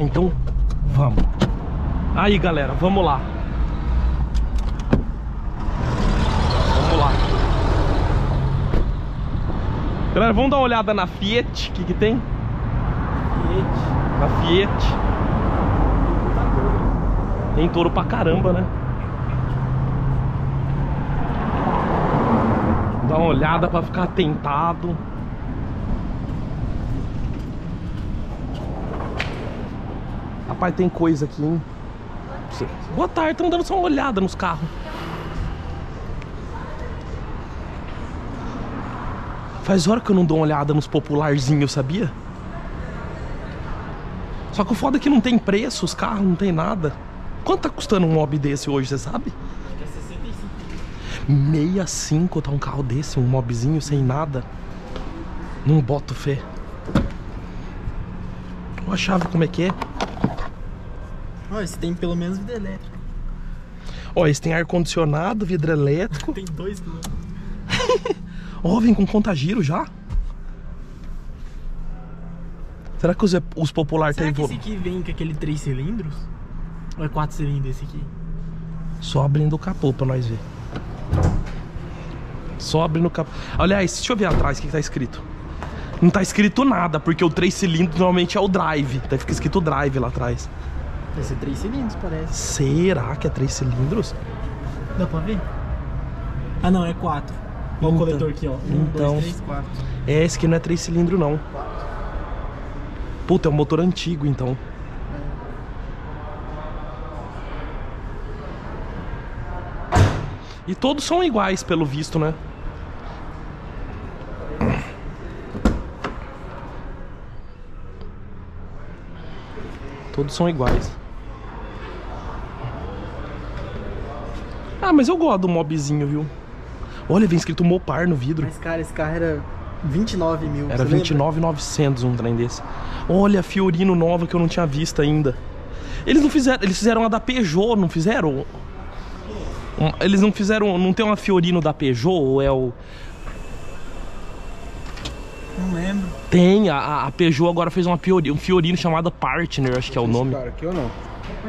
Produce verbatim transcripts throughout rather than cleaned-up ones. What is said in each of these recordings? Então vamos. Aí galera, vamos lá. Vamos lá. Galera, vamos dar uma olhada na Fiat. O que que tem? Fiat. Na Fiat. Tem touro pra caramba, né? Dá uma olhada pra ficar atentado. Rapaz, tem coisa aqui, hein? Boa tarde, estão dando só uma olhada nos carros. Faz hora que eu não dou uma olhada nos popularzinhos, sabia? Só que o foda é que não tem preço, os carros, não tem nada. Quanto tá custando um Mobi desse hoje, você sabe? Acho que é sessenta e cinco. sessenta e cinco, tá um carro desse, um Mobizinho sem nada. Não boto fé. Olha a chave como é que é. Ó, esse tem pelo menos vidro elétrico. Ó, esse tem ar-condicionado, vidro elétrico. Tem dois do Ó, vem com conta-giro já. Será que os, os populares tem... Será que esse aqui vem com aquele três cilindros? Ou é quatro cilindros esse aqui? Só abrindo o capô pra nós ver. Só abrindo o capô. Aliás, deixa eu ver atrás o que, que tá escrito. Não tá escrito nada, porque o três cilindros normalmente é o drive. Daí fica escrito drive lá atrás. Vai ser três cilindros, parece. Será que é três cilindros? Dá pra ver? Ah, não, é quatro. Olha então, o coletor aqui, ó. Um, então, dois, três, quatro. É, esse aqui não é três cilindros, não. Quatro. Puta, é um motor antigo, então. É. E todos são iguais, pelo visto, né? Todos são iguais. Ah, mas eu gosto do Mobizinho, viu? Olha, vem escrito Mopar no vidro. Mas, cara, esse carro era vinte e nove mil. Era vinte e nove mil e novecentos um trem desse. Olha, a Fiorino nova que eu não tinha visto ainda. Eles não fizeram... Eles fizeram uma da Peugeot, não fizeram? Eles não fizeram... Não tem uma Fiorino da Peugeot? Ou é o... Não lembro. Tem, a, a Peugeot agora fez uma Fiorino, um Fiorino chamada Partner, acho que é o nome. Cara, aqui ou não?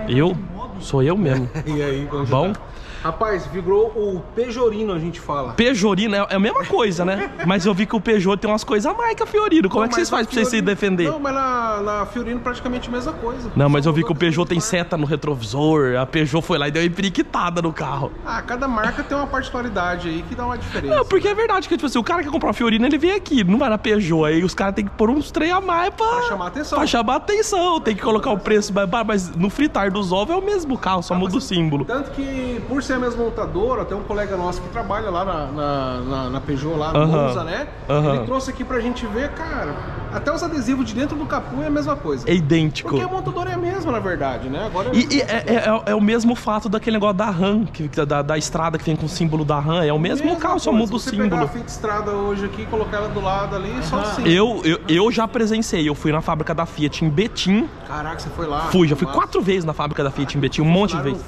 Eu? Sou eu mesmo. E aí, bom? Tá? Rapaz, virou o Pejorino, a gente fala. Pejorino é a mesma coisa, né? Mas eu vi que o Peugeot tem umas coisas a mais que a Fiorino. Como não, é que vocês fazem pra vocês se defender? Não, mas na, na Fiorino praticamente a mesma coisa. Não, mas eu vi que o Peugeot tem seta no retrovisor. A Peugeot foi lá e deu uma empriquitada no carro. Ah, cada marca tem uma particularidade aí que dá uma diferença. Não, porque é verdade que tipo assim, o cara que comprar uma Fiorino, ele vem aqui, não vai na Peugeot. Aí os caras tem que pôr uns trem a mais pra... pra chamar atenção. Pra chamar atenção. Tem que colocar o preço mais barato, mas no fritar dos ovos é o mesmo carro, só ah, muda o símbolo. Tanto que, por ser a mesma montadora, tem um colega nosso que trabalha lá na, na, na, na Peugeot, lá no Monza, uh-huh. né? Uh-huh. Ele trouxe aqui pra gente ver, cara, até os adesivos de dentro do capô é a mesma coisa. É idêntico. Porque a montadora é a mesma, na verdade, né? Agora é e e é, é, é, é o mesmo fato daquele negócio da RAM, que, da, da estrada que vem com o símbolo da RAM, é o mesmo mesma carro, coisa. Só muda o símbolo. Se você pegar a fita estrada hoje aqui, colocar ela do lado ali, uh-huh. só assim. Eu, eu, eu já presenciei, eu fui na fábrica da Fiat em Betim. Caraca, você foi lá? Fui, já fui quatro vezes na fábrica da Fiat em Betim, um monte de vezes.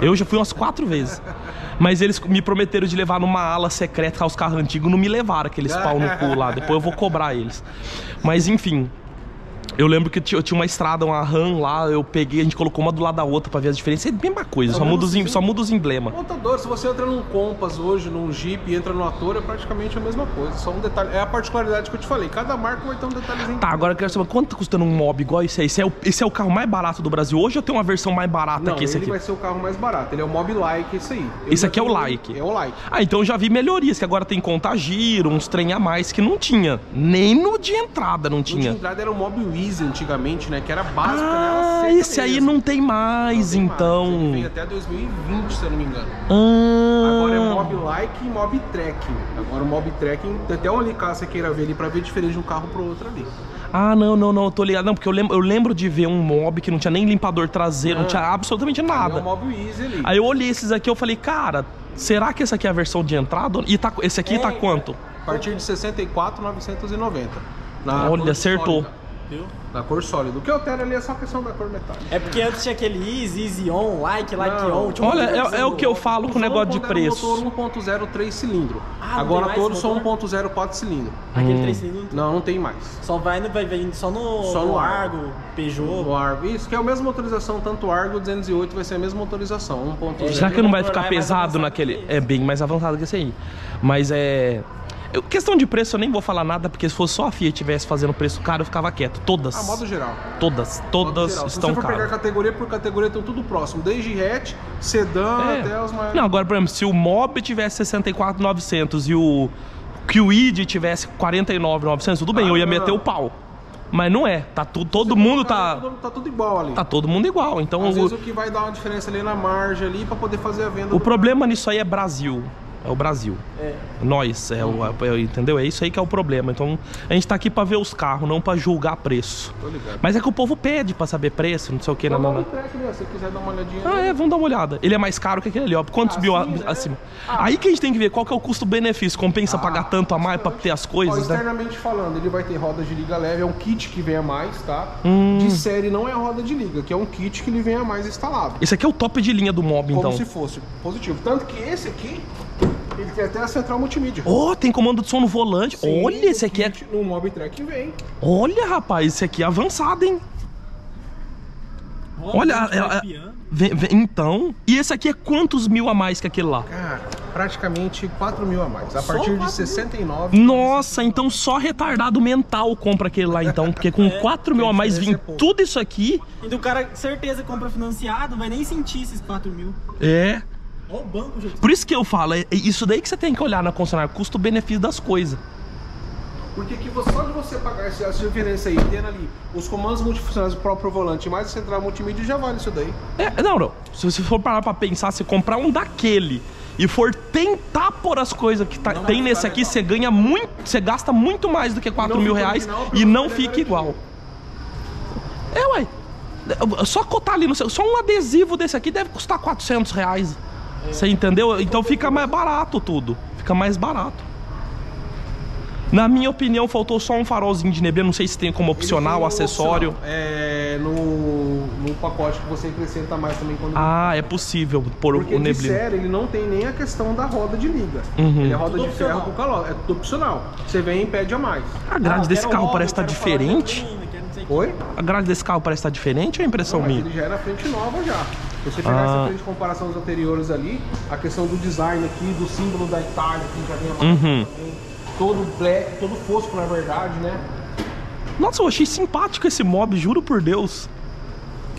Eu já fui umas quatro vezes. Mas eles me prometeram de levar numa ala secreta aos carros antigos, não me levaram aqueles pau no cu lá. Depois eu vou cobrar eles. Mas enfim, eu lembro que eu tinha uma estrada, uma RAM lá, eu peguei, a gente colocou uma do lado da outra pra ver as diferenças. É a mesma coisa, só muda, os, só muda os emblemas. Montador, se você entra num Compass hoje, num Jeep e entra no Ator, é praticamente a mesma coisa. Só um detalhe. É a particularidade que eu te falei. Cada marca vai ter um detalhezinho. Tá, agora eu quero saber quanto tá custando um Mobi igual esse aí? Esse é, o, esse é o carro mais barato do Brasil hoje ou tem uma versão mais barata Não, que esse ele aqui? Ele vai ser o carro mais barato. Ele é o Mobi Like, esse aí. Eu esse aqui é o Like? É o Like. Ah, então eu já vi melhorias, que agora tem conta-giro, uns trem a mais que não tinha. Nem no de entrada não tinha. No de entrada era o Mobi Way. Antigamente, né? Que era básica, ah, né? Esse aí mesmo. Não tem mais, não tem então. Mais. Ele veio até dois mil e vinte, se eu não me engano. Ah. Agora é Mobi Like e Mobi Trek. Agora o Mobi Trek, tem até um ali, caso você queira ver ali, pra ver a diferença de um carro pro outro ali. Ah, não, não, não, eu tô ligado. Não, porque eu lembro, eu lembro de ver um Mobi que não tinha nem limpador traseiro, não, não tinha absolutamente nada. É o Mobi Easy ali. Aí eu olhei esses aqui, eu falei, cara, será que essa aqui é a versão de entrada? E tá, esse aqui é, tá quanto? A partir de sessenta e quatro mil novecentos e noventa. Olha, acertou. Histórica. Deu. Na cor sólida. O que altera ali é só a questão da cor metálica. É porque antes tinha aquele Easy, Easy On, Like, Like Não. On. Tinha um Olha, é, é o que eu falo com o negócio de preço. Um motor um ponto zero três cilindro. Ah, agora todos são um ponto zero quatro cilindro. Aquele três cilindros? Não, não tem mais. Só vai, vai, vai só no, só no, no Argo, Argo, Peugeot. No Argo. Isso, que é a mesma motorização, tanto o Argo duzentos e oito vai ser a mesma motorização. um ponto zero. Será que não vai ficar pesado naquele... É bem mais avançado que esse aí. Mas é... Eu, questão de preço eu nem vou falar nada, porque se fosse só a Fiat tivesse fazendo preço caro, eu ficava quieto. Todas. A modo geral. Todas, todas geral. Estão caras. Se você for caras. pegar categoria por categoria, estão tudo próximo. Desde hatch, sedã é. até as maiores. Não, agora, por exemplo, se o Mobi tivesse sessenta e quatro mil e novecentos e o Kwid tivesse quarenta e nove mil e novecentos, tudo bem, ah, eu ia não, meter não. o pau. Mas não é, tá tu, todo você mundo tá... Tudo, tá tudo igual ali. Tá todo mundo igual, então... Às o, vezes o que vai dar uma diferença ali na margem ali, pra poder fazer a venda... O problema carro. nisso aí é Brasil. É o Brasil, é. nós, é o, é, entendeu? É isso aí que é o problema. Então a gente tá aqui pra ver os carros, não pra julgar preço. Tô ligado. Mas é que o povo pede pra saber preço, não sei o que. Não, não, não. Track, né? Se quiser dar uma olhadinha. Ah, é, vamos dar uma olhada. Ele é mais caro que aquele ali, ó. Quanto subiu assim, a, né? acima? Ah, aí que a gente tem que ver qual que é o custo-benefício. Compensa ah, pagar tanto a mais pra ter as coisas, ó, externamente né? falando, ele vai ter roda de liga leve, é um kit que vem a mais, tá? Hum. De série não é roda de liga, que é um kit que ele vem a mais instalado. Esse aqui é o top de linha do Mobi, então. Como se fosse positivo. Tanto que esse aqui... Ele tem até a central multimídia. Ó, oh, tem comando de som no volante. Sim, olha, esse aqui é... No Mobi Trek vem. Olha, rapaz, esse aqui é avançado, hein? Roda olha, ela... vem, vem, então... E esse aqui é quantos mil a mais que aquele lá? Cara, praticamente quatro mil a mais. A só partir de sessenta e nove mil. Nossa, então só retardado mental compra aquele lá, então. Porque com é, quatro mil a mais vem é tudo isso aqui... E do cara, certeza, compra financiado, vai nem sentir esses quatro mil. É... Olha o banco, gente. Por isso que eu falo, é isso daí que você tem que olhar na concessionária, custo-benefício das coisas. Porque que você, só de você pagar essa diferença aí, tendo ali os comandos multifuncionais do próprio volante, mais a central multimídia, já vale isso daí. É, não, não. Se você for parar pra pensar, se comprar um daquele e for tentar pôr as coisas que tá, tem nesse aqui, legal. você ganha muito, você gasta muito mais do que quatro mil reais final, e não fica igual. É, ué. Só cotar ali no seu, só um adesivo desse aqui deve custar quatrocentos reais. Você entendeu? Então fica mais barato tudo. Fica mais barato. Na minha opinião, faltou só um farolzinho de neblina. Não sei se tem como opcional, tem acessório. Opção, é, no, no pacote que você acrescenta mais também. Quando ah, é possível pôr o neblina. Porque de série, ele não tem nem a questão da roda de liga. Uhum. Ele é roda tudo de opcional. ferro com calor. É tudo opcional. Você vem e pede a mais. A grade ah, desse carro roda, parece estar tá diferente. Oi? A grade desse carro parece estar tá diferente ou é impressão não, minha? Ele já era frente nova já. Se você pegar ah. essa frente de comparação dos anteriores ali, a questão do design aqui, do símbolo da Itália, que já tem a marca, uhum. também, todo black, todo fosco na verdade, né? Nossa, eu achei simpático esse Mobi, juro por Deus.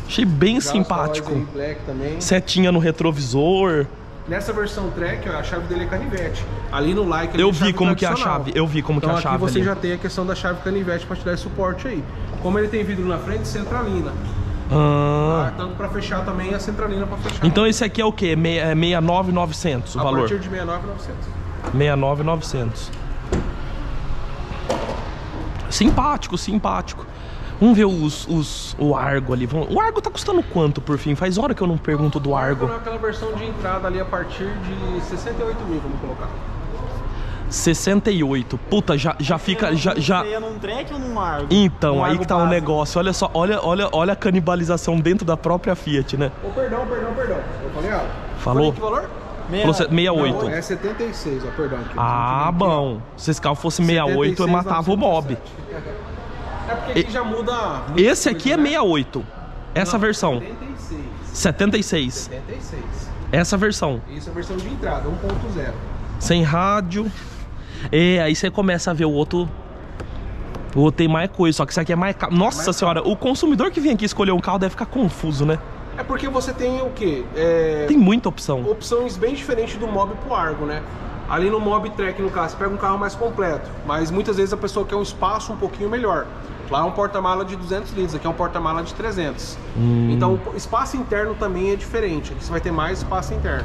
Achei bem já simpático. Aí, black também. Setinha no retrovisor. Nessa versão Trek, ó, a chave dele é canivete. Ali no like ele eu vi como que é a chave. Eu vi como então, que é a chave. Aqui você ali. já tem a questão da chave canivete para te dar esse suporte aí. Como ele tem vidro na frente, centralina. Ah. Ah, tanto pra fechar também a centralina pra fechar. Então esse aqui é o que? sessenta e nove mil e novecentos o a valor? A partir de sessenta e nove mil e novecentos. sessenta e nove mil e novecentos. Simpático, simpático. Vamos ver os, os, o Argo ali. O Argo tá custando quanto por fim? Faz hora que eu não pergunto do Argo. Aquela versão de entrada ali a partir de sessenta e oito mil, vamos colocar. sessenta e oito, puta, já, já fica, já, já... Você ia num Trek ou num Argo? Então, aí que tá o negócio, olha só, olha, olha, olha a canibalização dentro da própria Fiat, né? Ô, perdão, perdão, perdão, eu falei algo. Falou? Que valor? sessenta e oito. Não, é setenta e seis, ó, perdão. Aqui, ah, bom, se esse carro fosse sessenta e oito, eu matava o Mobi. É porque aqui já muda... Esse aqui é sessenta e oito, essa versão. setenta e seis. setenta e seis. Essa versão. Isso é a versão de entrada, um ponto zero. Sem rádio... É, aí você começa a ver o outro. O outro tem mais coisa, só que isso aqui é mais caro. Nossa é mais senhora, caro. O consumidor que vem aqui escolher um carro deve ficar confuso, né? É porque você tem o quê? É... Tem muita opção. Opções bem diferentes do Mobi pro Argo, né? Ali no Mobi Trek, no caso, você pega um carro mais completo. Mas muitas vezes a pessoa quer um espaço um pouquinho melhor. Lá é um porta-mala de duzentos litros, aqui é um porta-mala de trezentos. Hum. Então o espaço interno também é diferente. Aqui você vai ter mais espaço interno.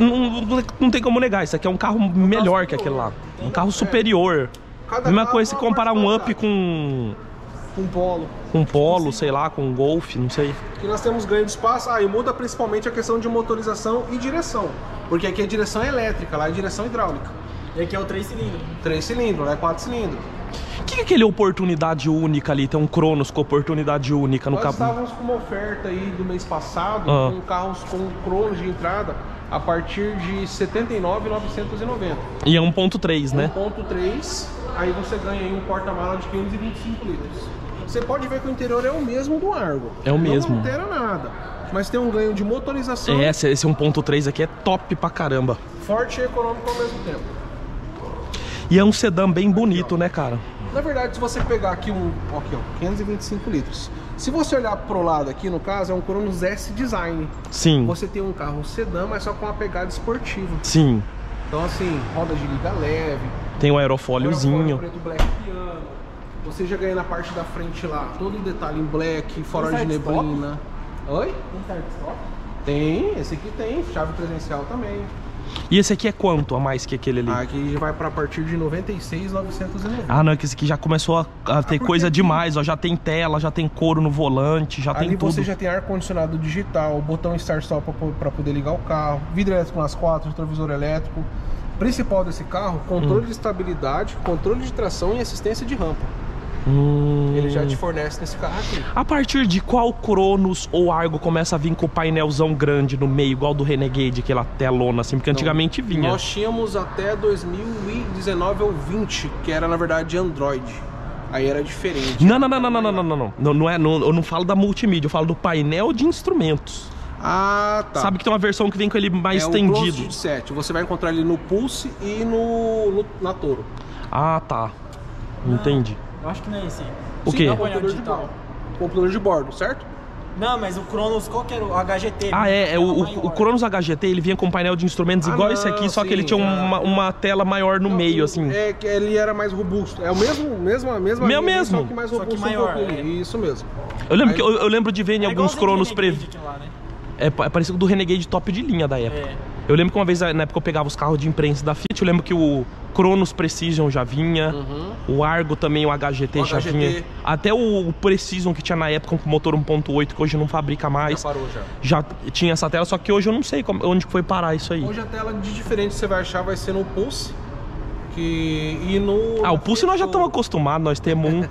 Não, não, não tem como negar, isso aqui é um carro um melhor carro que aquele lá. Um carro superior. Cada mesma coisa se comparar um up com... Com Polo. Com Polo, sei lá, com Golf, não sei. Aqui nós temos ganho de espaço. Ah, e muda principalmente a questão de motorização e direção. Porque aqui a direção é elétrica, lá é direção hidráulica. E aqui é o três cilindros. três cilindros, lá é quatro cilindros. O que que aquele oportunidade única ali? Tem um Cronos com oportunidade única no capô. Nós estávamos com uma oferta aí do mês passado, ah. com carros com Cronos de entrada a partir de setenta e nove mil novecentos e noventa. E é um ponto três, né? um ponto três, aí você ganha aí um porta-mala de quinhentos e vinte e cinco litros. Você pode ver que o interior é o mesmo do Argo. É o mesmo. Não altera nada, mas tem um ganho de motorização. É, esse um ponto três aqui é top pra caramba. Forte e econômico ao mesmo tempo. E é um sedã bem bonito, aqui, né, cara? Na verdade, se você pegar aqui um, aqui, ó, quinhentos e vinte e cinco litros. Se você olhar pro lado aqui, no caso, é um Cronos S-Design. Sim. Você tem um carro sedã, mas só com uma pegada esportiva. Sim. Então, assim, roda de liga leve. Tem um aerofóliozinho. Preto black piano. Você já ganha na parte da frente lá todo o detalhe em black, fora de neblina. Oi? Tem start-stop? Tem, esse aqui tem, chave presencial também. E esse aqui é quanto a mais que aquele ali? Ah, aqui vai para a partir de noventa e seis mil novecentos e noventa. Ah, não, que esse aqui já começou a, a ter ah, coisa demais, ó. Já tem tela, já tem couro no volante, já ali tem tudo. Ali você já tem ar-condicionado digital, botão start-stop para poder ligar o carro, vidro elétrico nas quatro, retrovisor elétrico. Principal desse carro, controle hum. de estabilidade, controle de tração e assistência de rampa. Hum. Ele já te fornece nesse carro aqui. A partir de qual Cronos ou Argo começa a vir com o painelzão grande no meio, igual do Renegade, aquela telona assim? Porque não, antigamente vinha. Nós tínhamos até dois mil e dezenove ou vinte, que era na verdade Android. Aí era diferente. Não, não, não, não, não, não, não, não, não, não é, não, eu não falo da multimídia, eu falo do painel de instrumentos. Ah, tá. Sabe que tem uma versão que vem com ele mais é estendido. O Cronos sete, você vai encontrar ele no Pulse e no, no na Toro. Ah, tá. Entendi. Acho que não é esse. O que? O computador de bordo. Computador de bordo, certo? Não, mas o Cronos, qual que era? O H G T. Ah, é. é o, o, o Cronos H G T, ele vinha com um painel de instrumentos ah, igual não, esse aqui, sim, só que ele tinha é. uma, uma tela maior no não, meio, assim. É, que ele era mais robusto. É o mesmo, mesmo, a mesma Meu linha, mesmo. Só que mais robusto. Só que maior, um é. Isso mesmo. Eu lembro, Aí, que, eu, eu lembro de ver em é alguns Cronos previos. Né? É, é parecido com o do Renegade top de linha da época. É. Eu lembro que uma vez, na época eu pegava os carros de imprensa da Fiat, eu lembro que o Cronos Precision já vinha, uhum. o Argo também, o H G T, o H G T já vinha. Até o Precision que tinha na época com motor um ponto oito, que hoje não fabrica mais. Já parou já. Já tinha essa tela, só que hoje eu não sei como, onde foi parar isso aí. Hoje a tela de diferente você vai achar vai ser no Pulse que... e no... Ah, o Pulse nós já estamos acostumados, nós temos um.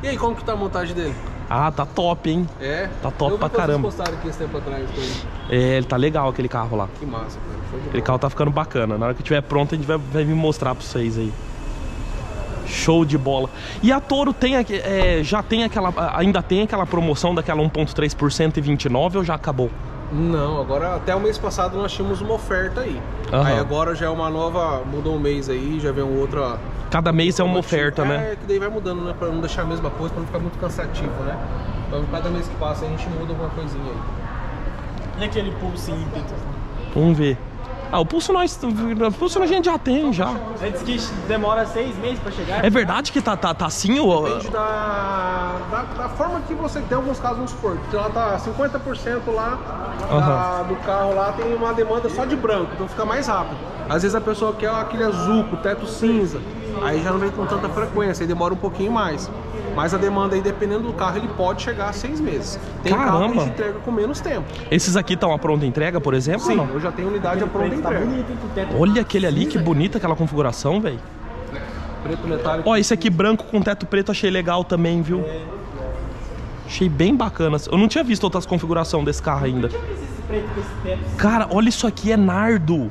E aí, como que tá a montagem dele? Ah, tá top, hein? É? Tá top pra caramba. Eu vi que vocês postaram aqui esse tempo atrás. É, ele tá legal aquele carro lá. Que massa, cara. Foi demais. Aquele carro tá ficando bacana. Na hora que tiver pronto, a gente vai, vai vir mostrar pra vocês aí. Show de bola. E a Toro tem, é, já tem aquela, ainda tem aquela promoção daquela um ponto três por cento e vinte e nove ou já acabou? Não, agora até o mês passado nós tínhamos uma oferta aí. Uhum. Aí agora já é uma nova, mudou um mês aí, já vem outra. Cada mês é uma oferta, né? É, que daí vai mudando, né? Pra não deixar a mesma coisa, pra não ficar muito cansativo, né? Então cada mês que passa a gente muda alguma coisinha aí. E aquele Pulse ímpeto? Vamos ver. Ah, o Pulse nós, o Pulse a gente já tem, já. Antes que demora seis meses pra chegar. É verdade que tá, tá, tá assim? Ou... Depende da, da, da forma que você tem, alguns casos, vamos supor. Ela tá cinquenta por cento lá da, uhum. do carro lá, tem uma demanda só de branco, então fica mais rápido. Às vezes a pessoa quer aquele azul, com teto cinza, aí já não vem com tanta frequência, aí demora um pouquinho mais. Mas a demanda aí, dependendo do carro, ele pode chegar a seis meses. Tem carro que a gente entrega com menos tempo. Esses aqui estão a pronta entrega, por exemplo? Sim, não? Eu já tenho unidade a pronta entrega. Tá bonito, olha aquele ali, que bonita aquela configuração, velho. Preto metálico. Ó, esse aqui branco com teto preto achei legal também, viu? É. Achei bem bacana. Eu não tinha visto outras configurações desse carro ainda. Cara, olha isso aqui, é nardo.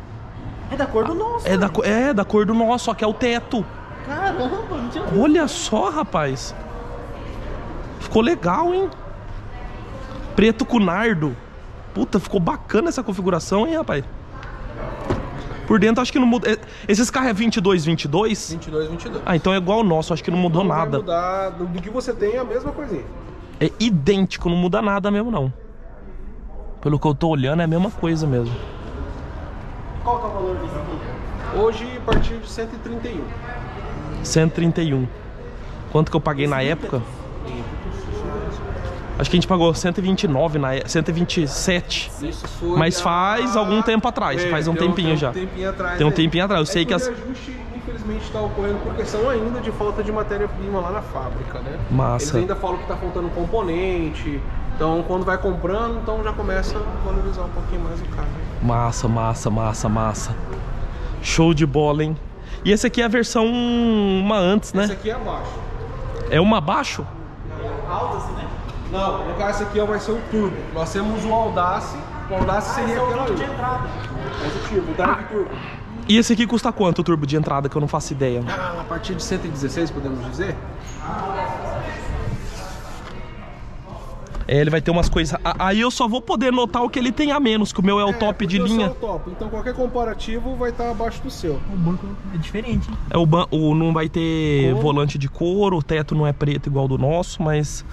É da cor do nosso. É da, é da cor do nosso, só que é o teto. Caramba, não tinha visto. Olha só, rapaz. Ficou legal, hein? Preto com nardo. Puta, ficou bacana essa configuração, hein, rapaz? Por dentro acho que não mudou. Esses carros é vinte e dois, vinte e dois? vinte e dois, vinte e dois. Ah, então é igual o nosso, acho que não mudou não nada. Vai mudar. Do que você tem é a mesma coisinha. É idêntico, não muda nada mesmo, não. Pelo que eu tô olhando, é a mesma coisa mesmo. Qual que é o valor desse aqui? Hoje, a partir de cento e trinta e um. cento e trinta e um. Quanto que eu paguei na época? Acho que a gente pagou cento e vinte e nove, na cento e vinte e sete. Isso foi. Mas faz a... algum tempo atrás, é, faz um tempinho um, já. Tem um tempinho atrás. Tem um tempinho atrás, eu é sei que, que as... o reajuste, infelizmente, está ocorrendo por questão ainda de falta de matéria-prima lá na fábrica, né? Massa. Eles ainda falam que está faltando componente. Então, quando vai comprando, então já começa a valorizar um pouquinho mais o carro. Massa, massa, massa, massa. Show de bola, hein? E esse aqui é a versão uma antes, né? Esse aqui é abaixo. É uma abaixo? É alta, assim, né? Não, no caso aqui vai ser o turbo. Nós temos o Audace. O Audace ah, seria é o aquela turbo de entrada. Positivo, o drive ah. turbo. E esse aqui custa quanto o turbo de entrada, que eu não faço ideia? Ah, a partir de cento e dezesseis, podemos dizer? É, ele vai ter umas coisas... Aí eu só vou poder notar o que ele tem a menos, que o meu é o é, top de linha. É o top, então qualquer comparativo vai estar abaixo do seu. O banco é diferente, hein? É, o ban... o... Não vai ter couro. Volante de couro, o teto não é preto igual do nosso, mas...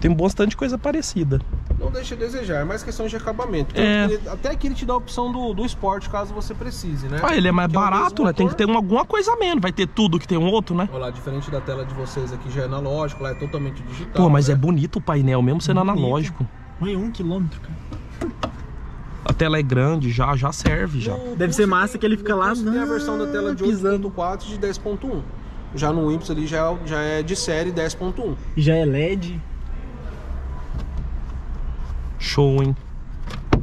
Tem bastante coisa parecida. Não deixa a desejar, é mais questão de acabamento. É... Ele, até que ele te dá a opção do, do esporte, caso você precise, né? Ah, ele é mais que barato, é né? Motor. Tem que ter uma, alguma coisa a menos. Vai ter tudo que tem um outro, né? Olha lá, diferente da tela de vocês aqui, já é analógico, lá é totalmente digital. Pô, mas né? É bonito o painel, mesmo sendo bonito. Analógico. Mãe, um quilômetro, cara. A tela é grande, já, já serve, já. No Deve ser massa tem, que ele fica lá... Não, tem a versão da tela de oito ponto quatro e de dez ponto um. Já no Windows ali já, já é de série dez ponto um. E já é L E D... Show, hein? A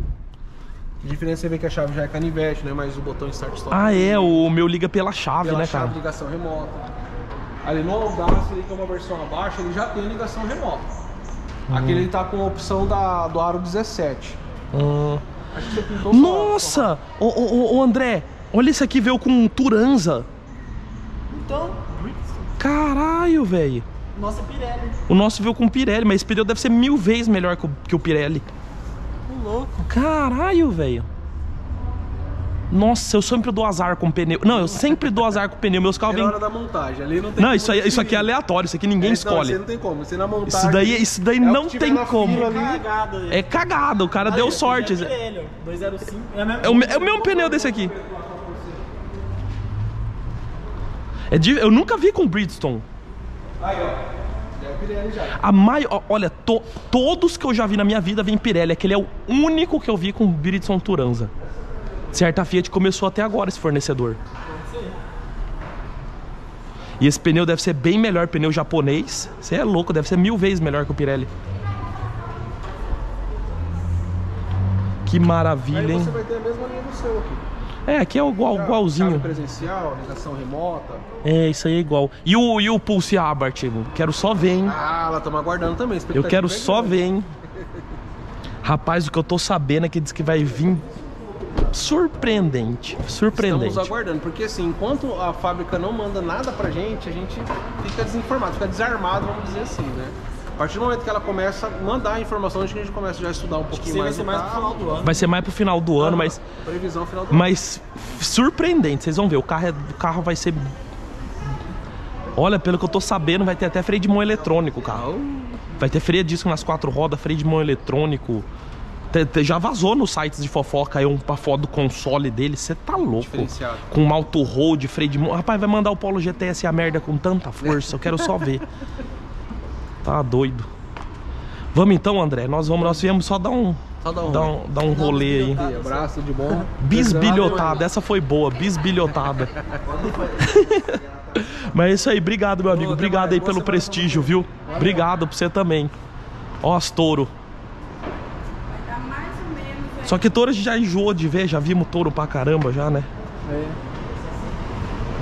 diferença é ver que a chave já é canivete, né? Mas o botão start stop. Ah, é, o meu liga pela chave, pela né, chave, cara? Pela ligação remota. Ali no Audace, ele que é uma versão abaixo, ele já tem ligação remota. Hum. Aqui ele tá com a opção da, do aro dezessete. Hum. Acho que você pintou. Nossa! Ô, ô, ô, André, olha esse aqui, veio com um Turanza. Então, caralho, velho. Nossa, Pirelli. O nosso veio com Pirelli, mas esse pneu deve ser mil vezes melhor que o, que o Pirelli. Que louco. Caralho, velho. Nossa, eu sempre dou azar com pneu. Não, eu sempre dou azar com pneu. Meus carros vêm... É na hora da montagem. Ali não tem não, isso, aí, isso aqui é aleatório. Isso aqui ninguém é, escolhe. Não, você não tem como. Você na montagem... Isso daí, isso daí é não tem como. Ali. É cagada. É cagada. O cara ah, deu é, sorte. É Pirelli, dois zero cinco. É, é, o, é o mesmo pneu desse aqui. É de, eu nunca vi com Bridgestone. Aí, ó. É Pirelli já. A maior, olha, to, todos que eu já vi na minha vida vem Pirelli. Aquele é o único que eu vi com Bridgestone Turanza. Certa Fiat começou até agora esse fornecedor. Pode ser. E esse pneu deve ser bem melhor, pneu japonês. Você é louco, deve ser mil vezes melhor que o Pirelli. Que maravilha, aí você hein? Você vai ter a mesma linha do seu aqui. É, aqui é igual, ah, igualzinho. Presencial, ligação remota. É, isso aí é igual. E o, e o Pulse Abarth, quero só ver, hein? Ah, lá estamos aguardando também. Eu quero só ver, hein? Rapaz, o que eu tô sabendo é que diz que vai vir surpreendente. Surpreendente. Estamos aguardando, porque assim, enquanto a fábrica não manda nada pra gente, a gente fica desinformado, fica desarmado, vamos dizer assim, né? A partir do momento que ela começa a mandar a informação, a gente começa já a estudar um pouquinho mais. Vai ser mais pro final do ano. Vai ser mais pro final do ano, mas... Previsão final do ano. Mas surpreendente, vocês vão ver. O carro, é, o carro vai ser... Olha, pelo que eu tô sabendo, vai ter até freio de mão eletrônico o carro. Vai ter freio disco nas quatro rodas, freio de mão eletrônico. Já vazou nos sites de fofoca aí um pra foto do console dele. Você tá louco. Com um auto-road, freio de mão... Rapaz, vai mandar o Polo G T S a merda com tanta força. Eu quero só ver. Tá doido. Vamos então, André. Nós, vamos, nós viemos só dar um, só dar um, dar um, dar um rolê aí. Abraço de bom. Bisbilhotada. Essa foi boa. Bisbilhotada. Mas é isso aí. Obrigado, meu amigo. Obrigado aí pelo prestígio, viu? Obrigado pra você também. Ó, as Toro. Só que Toro a gente já enjoou de ver. Já vimos Toro pra caramba já, né? É.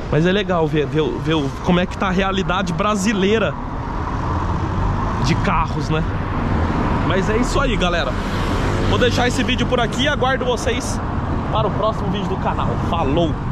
Mas é legal ver, ver, ver como é que tá a realidade brasileira de carros, né? Mas é isso aí, galera. Vou deixar esse vídeo por aqui e aguardo vocês para o próximo vídeo do canal. Falou!